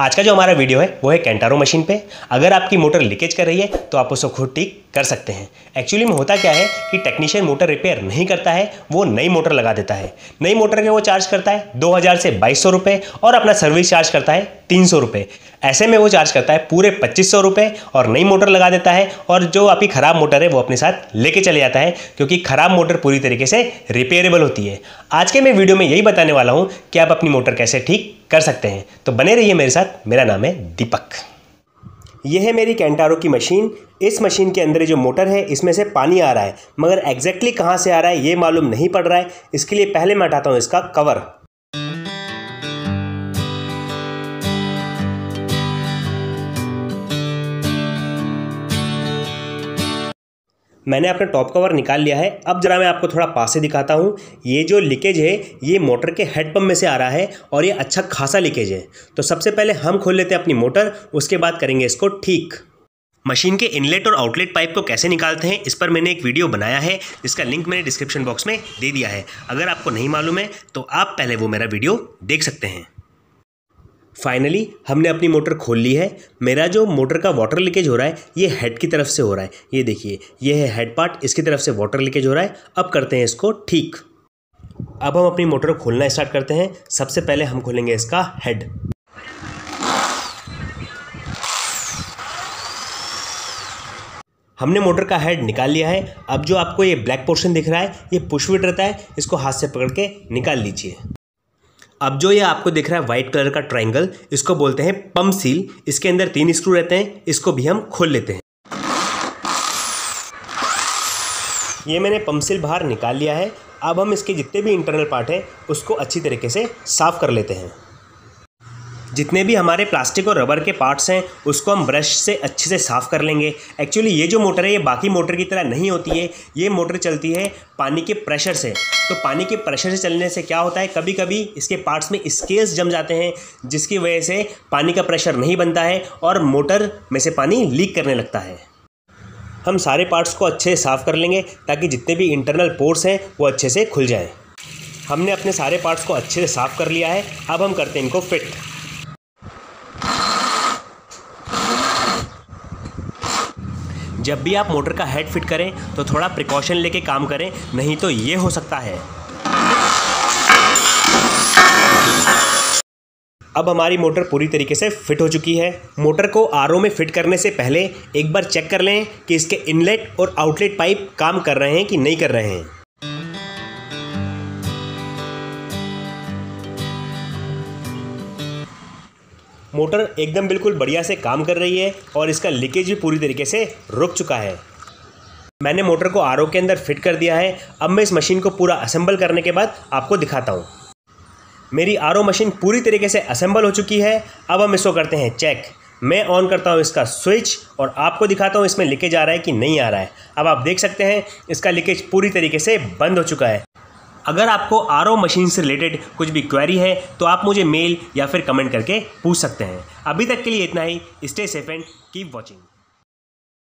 आज का जो हमारा वीडियो है वो है केंट आरओ मशीन पे। अगर आपकी मोटर लीकेज कर रही है तो आप उसको खुद ठीक कर सकते हैं। एक्चुअली में होता क्या है कि टेक्नीशियन मोटर रिपेयर नहीं करता है, वो नई मोटर लगा देता है। नई मोटर के वो चार्ज करता है 2000 से 2200 रुपये और अपना सर्विस चार्ज करता है 300 रुपये। ऐसे में वो चार्ज करता है पूरे 2500 रुपये और नई मोटर लगा देता है और जो आपकी ख़राब मोटर है वो अपने साथ लेके चले जाता है, क्योंकि ख़राब मोटर पूरी तरीके से रिपेयरेबल होती है। आज के मैं वीडियो में यही बताने वाला हूँ कि आप अपनी मोटर कैसे ठीक कर सकते हैं, तो बने रहिए मेरे साथ। मेरा नाम है दीपक। यह है मेरी केंट आरओ की मशीन। इस मशीन के अंदर जो मोटर है इसमें से पानी आ रहा है, मगर एग्जैक्टली कहाँ से आ रहा है ये मालूम नहीं पड़ रहा है। इसके लिए पहले मैं हटाता हूँ इसका कवर। मैंने अपना टॉप कवर निकाल लिया है। अब जरा मैं आपको थोड़ा पास से दिखाता हूँ। ये जो लीकेज है ये मोटर के हेड पंप में से आ रहा है और ये अच्छा खासा लीकेज है। तो सबसे पहले हम खोल लेते हैं अपनी मोटर, उसके बाद करेंगे इसको ठीक। मशीन के इनलेट और आउटलेट पाइप को कैसे निकालते हैं इस पर मैंने एक वीडियो बनाया है, जिसका लिंक मैंने डिस्क्रिप्शन बॉक्स में दे दिया है। अगर आपको नहीं मालूम है तो आप पहले वो मेरा वीडियो देख सकते हैं। फाइनली हमने अपनी मोटर खोल ली है। मेरा जो मोटर का वाटर लीकेज हो रहा है ये हेड की तरफ से हो रहा है। ये देखिए, ये है हेड पार्ट, इसकी तरफ से वाटर लीकेज हो रहा है। अब करते हैं इसको ठीक। अब हम अपनी मोटर खोलना स्टार्ट करते हैं। सबसे पहले हम खोलेंगे इसका हेड। हमने मोटर का हेड निकाल लिया है। अब जो आपको ये ब्लैक पोर्शन दिख रहा है ये पुश बटन रहता है, इसको हाथ से पकड़ के निकाल लीजिए। अब जो ये आपको दिख रहा है वाइट कलर का ट्रायंगल, इसको बोलते हैं पंप सील। इसके अंदर 3 स्क्रू रहते हैं, इसको भी हम खोल लेते हैं। ये मैंने पंप सील बाहर निकाल लिया है। अब हम इसके जितने भी इंटरनल पार्ट हैं उसको अच्छी तरीके से साफ़ कर लेते हैं। जितने भी हमारे प्लास्टिक और रबर के पार्ट्स हैं उसको हम ब्रश से अच्छे से साफ़ कर लेंगे। एक्चुअली ये जो मोटर है ये बाकी मोटर की तरह नहीं होती है। ये मोटर चलती है पानी के प्रेशर से। तो पानी के प्रेशर से चलने से क्या होता है, कभी कभी इसके पार्ट्स में स्केल्स जम जाते हैं, जिसकी वजह से पानी का प्रेशर नहीं बनता है और मोटर में से पानी लीक करने लगता है। हम सारे पार्ट्स को अच्छे से साफ़ कर लेंगे ताकि जितने भी इंटरनल पोर्स हैं वो अच्छे से खुल जाएँ। हमने अपने सारे पार्ट्स को अच्छे से साफ़ कर लिया है। अब हम करते हैं इनको फिट। जब भी आप मोटर का हेड फिट करें तो थोड़ा प्रिकॉशन लेके काम करें, नहीं तो ये हो सकता है। अब हमारी मोटर पूरी तरीके से फिट हो चुकी है। मोटर को आरओ में फिट करने से पहले एक बार चेक कर लें कि इसके इनलेट और आउटलेट पाइप काम कर रहे हैं कि नहीं कर रहे हैं। मोटर एकदम बिल्कुल बढ़िया से काम कर रही है और इसका लीकेज भी पूरी तरीके से रुक चुका है। मैंने मोटर को आरओ के अंदर फिट कर दिया है। अब मैं इस मशीन को पूरा असेंबल करने के बाद आपको दिखाता हूँ। मेरी आरओ मशीन पूरी तरीके से असेंबल हो चुकी है। अब हम इसको करते हैं चेक। मैं ऑन करता हूँ इसका स्विच और आपको दिखाता हूँ इसमें लीकेज आ रहा है कि नहीं आ रहा है। अब आप देख सकते हैं इसका लीकेज पूरी तरीके से बंद हो चुका है। अगर आपको आरओ मशीन से रिलेटेड कुछ भी क्वेरी है तो आप मुझे मेल या फिर कमेंट करके पूछ सकते हैं। अभी तक के लिए इतना ही। Stay safe and keep watching.